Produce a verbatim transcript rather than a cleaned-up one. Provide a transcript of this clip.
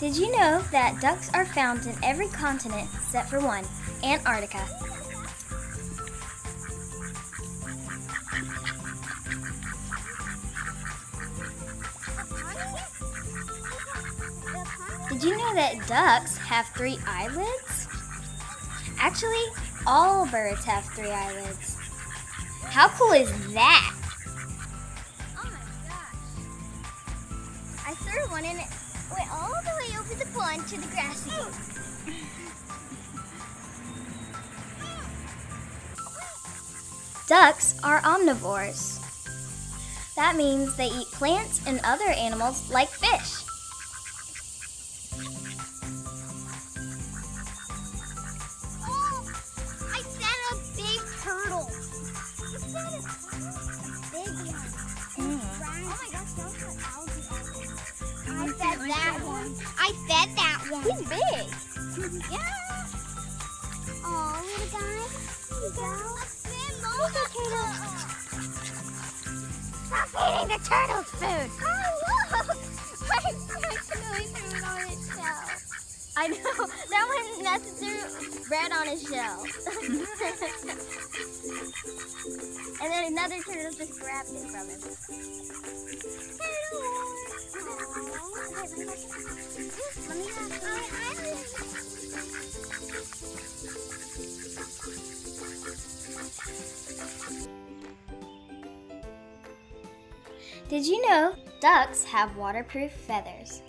Did you know that ducks are found in every continent except for one, Antarctica? Did you know that ducks have three eyelids? Actually, all birds have three eyelids. How cool is that? Oh my gosh. I threw one and it went all the way over the pond to the grass again. Ducks are omnivores. That means they eat plants and other animals like fish. That one. I fed that one. He's big. Yeah. Aw, little guy. Little girl. Look at turtles. Stop eating the turtle's food. Oh, look. I accidentally threw it on its shell. I know. That one messed through bread on his shell. And then another turtle just grabbed it from him. Turtle. Did you know ducks have waterproof feathers?